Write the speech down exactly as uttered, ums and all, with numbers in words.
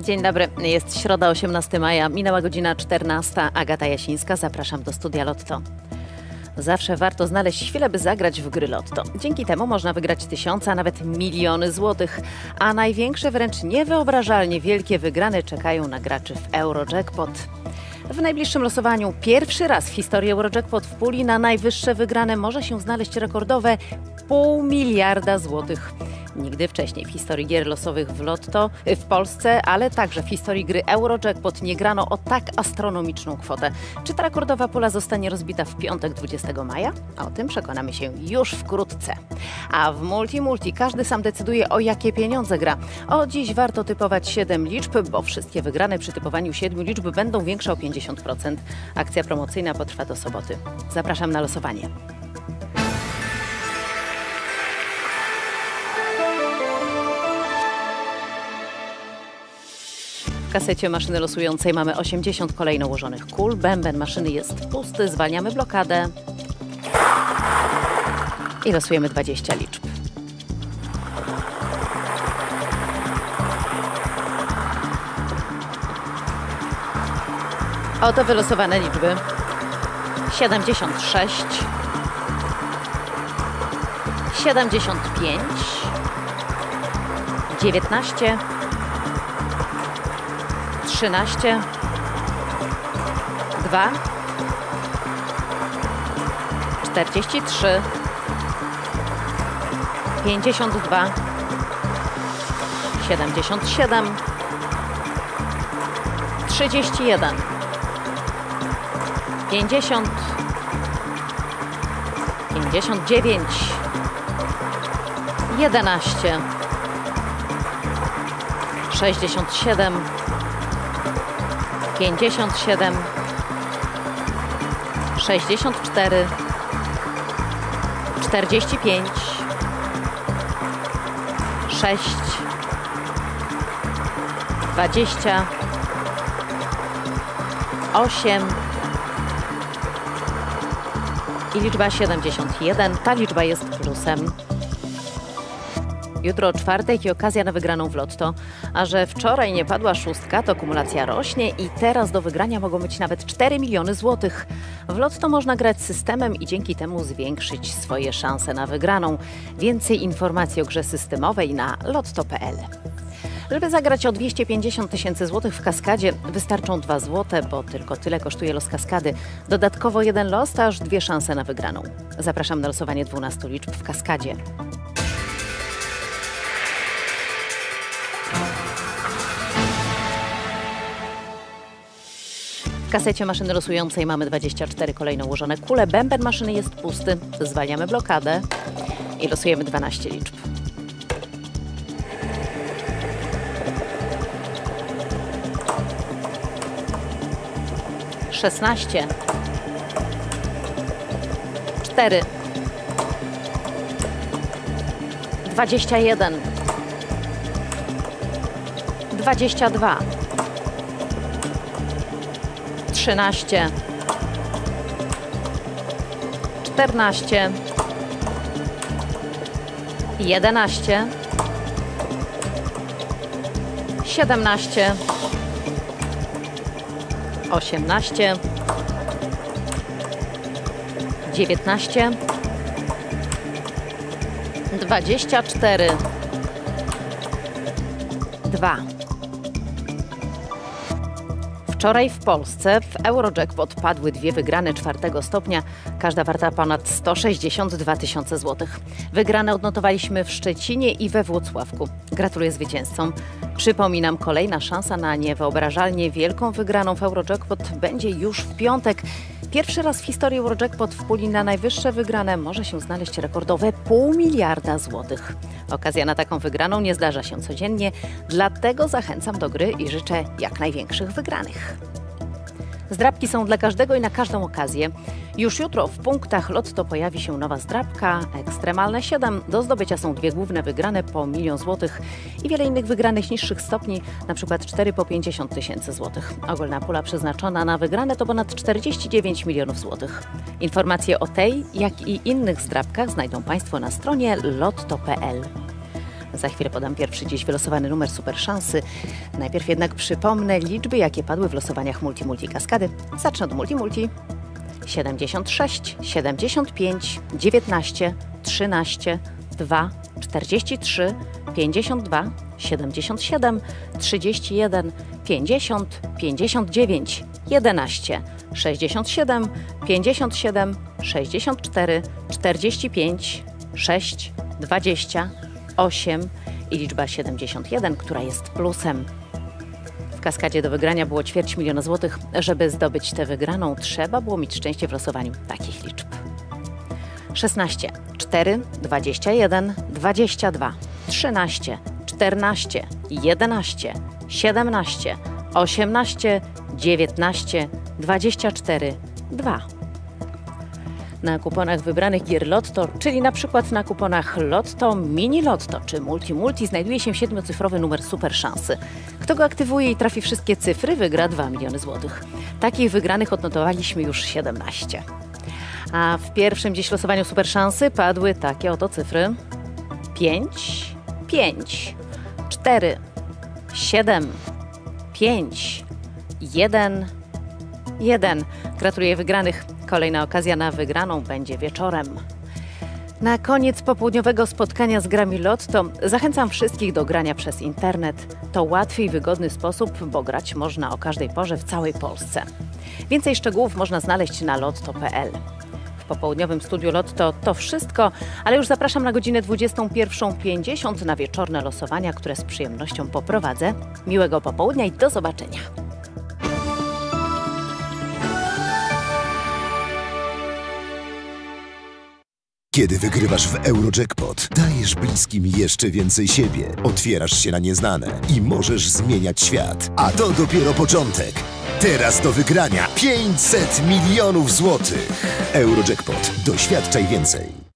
Dzień dobry, jest środa osiemnastego maja, minęła godzina czternasta. Agata Jasińska, zapraszam do studia Lotto. Zawsze warto znaleźć chwilę, by zagrać w gry Lotto. Dzięki temu można wygrać tysiące, a nawet miliony złotych. A największe, wręcz niewyobrażalnie wielkie wygrane czekają na graczy w Eurojackpot. W najbliższym losowaniu pierwszy raz w historii Eurojackpot w puli na najwyższe wygrane może się znaleźć rekordowe pół miliarda złotych. Nigdy wcześniej w historii gier losowych w Lotto w Polsce, ale także w historii gry Eurojackpot nie grano o tak astronomiczną kwotę. Czy ta rekordowa pula zostanie rozbita w piątek dwudziestego maja? O tym przekonamy się już wkrótce. A w Multi Multi każdy sam decyduje, o jakie pieniądze gra. O dziś warto typować siedem liczb, bo wszystkie wygrane przy typowaniu siedmiu liczb będą większe o pięćdziesiąt procent. Akcja promocyjna potrwa do soboty. Zapraszam na losowanie. W kasecie maszyny losującej mamy osiemdziesiąt kolejno ułożonych kul. Bęben maszyny jest pusty, zwalniamy blokadę i losujemy dwadzieścia liczb. Oto wylosowane liczby. siedemdziesiąt sześć, siedemdziesiąt pięć, dziewiętnaście, trzynaście, dwa, czterdzieści trzy, pięćdziesiąt dwa, siedemdziesiąt siedem, trzydzieści jeden, pięćdziesiąt, pięćdziesiąt dziewięć, jedenaście, sześćdziesiąt siedem, pięćdziesiąt siedem, sześćdziesiąt cztery, czterdzieści pięć, sześć, dwadzieścia, osiem i liczba siedemdziesiąt jeden. Ta liczba jest plusem. Jutro czwartek i okazja na wygraną w Lotto. A że wczoraj nie padła szóstka, to kumulacja rośnie i teraz do wygrania mogą być nawet cztery miliony złotych. W Lotto można grać systemem i dzięki temu zwiększyć swoje szanse na wygraną. Więcej informacji o grze systemowej na lotto kropka p l. Żeby zagrać o dwieście pięćdziesiąt tysięcy złotych w kaskadzie, wystarczą dwa złote, bo tylko tyle kosztuje los kaskady. Dodatkowo jeden los to aż dwie szanse na wygraną. Zapraszam na losowanie dwunastu liczb w kaskadzie. W kasecie maszyny losującej mamy dwadzieścia cztery kolejno ułożone kule. Bęben maszyny jest pusty. Zwalniamy blokadę i losujemy dwanaście liczb. szesnaście, cztery, dwadzieścia jeden, dwadzieścia dwa, trzynaście, czternaście, jedenaście, siedemnaście, osiemnaście, dziewiętnaście, dwadzieścia cztery, dwa. Wczoraj w Polsce w Eurojackpot padły dwie wygrane czwartego stopnia, każda warta ponad sto sześćdziesiąt dwa tysiące złotych. Wygrane odnotowaliśmy w Szczecinie i we Włocławku. Gratuluję zwycięzcom. Przypominam, kolejna szansa na niewyobrażalnie wielką wygraną w Eurojackpot będzie już w piątek. Pierwszy raz w historii Eurojackpot w puli na najwyższe wygrane może się znaleźć rekordowe pół miliarda złotych. Okazja na taką wygraną nie zdarza się codziennie, dlatego zachęcam do gry i życzę jak największych wygranych. Zdrabki są dla każdego i na każdą okazję. Już jutro w punktach Lotto pojawi się nowa zdrabka, ekstremalne siedem. Do zdobycia są dwie główne wygrane po milion złotych i wiele innych wygranych niższych stopni, np. cztery po pięćdziesiąt tysięcy złotych. Ogólna pula przeznaczona na wygrane to ponad czterdzieści dziewięć milionów złotych. Informacje o tej, jak i innych zdrabkach znajdą Państwo na stronie lotto kropka p l. Za chwilę podam pierwszy dziś wylosowany numer Super Szansy. Najpierw jednak przypomnę liczby, jakie padły w losowaniach Multi Multi Kaskady. Zacznę od Multi Multi. siedemdziesiąt sześć, siedemdziesiąt pięć, dziewiętnaście, trzynaście, dwa, czterdzieści trzy, pięćdziesiąt dwa, siedemdziesiąt siedem, trzydzieści jeden, pięćdziesiąt, pięćdziesiąt dziewięć, jedenaście, sześćdziesiąt siedem, pięćdziesiąt siedem, sześćdziesiąt cztery, czterdzieści pięć, sześć, dwadzieścia, osiem i liczba siedemdziesiąt jeden, która jest plusem. W kaskadzie do wygrania było ćwierć miliona złotych. Żeby zdobyć tę wygraną, trzeba było mieć szczęście w losowaniu takich liczb. szesnaście, cztery, dwadzieścia jeden, dwadzieścia dwa, trzynaście, czternaście, jedenaście, siedemnaście, osiemnaście, dziewiętnaście, dwadzieścia cztery, dwa. Na kuponach wybranych gier Lotto, czyli na przykład na kuponach Lotto, Mini Lotto czy Multi Multi znajduje się siedmiocyfrowy numer Super Szansy. Kto go aktywuje i trafi wszystkie cyfry, wygra dwa miliony złotych. Takich wygranych odnotowaliśmy już siedemnaście. A w pierwszym dziś losowaniu Super Szansy padły takie oto cyfry: pięć, pięć, cztery, siedem, pięć, jeden, jeden. Gratuluję wygranych. Kolejna okazja na wygraną będzie wieczorem. Na koniec popołudniowego spotkania z grami Lotto zachęcam wszystkich do grania przez internet. To łatwy i wygodny sposób, bo grać można o każdej porze w całej Polsce. Więcej szczegółów można znaleźć na lotto kropka p l. W popołudniowym studiu Lotto to wszystko, ale już zapraszam na godzinę dwudziestą pierwszą pięćdziesiąt na wieczorne losowania, które z przyjemnością poprowadzę. Miłego popołudnia i do zobaczenia. Kiedy wygrywasz w Eurojackpot, dajesz bliskim jeszcze więcej siebie, otwierasz się na nieznane i możesz zmieniać świat. A to dopiero początek. Teraz do wygrania pięćset milionów złotych. Eurojackpot. Doświadczaj więcej.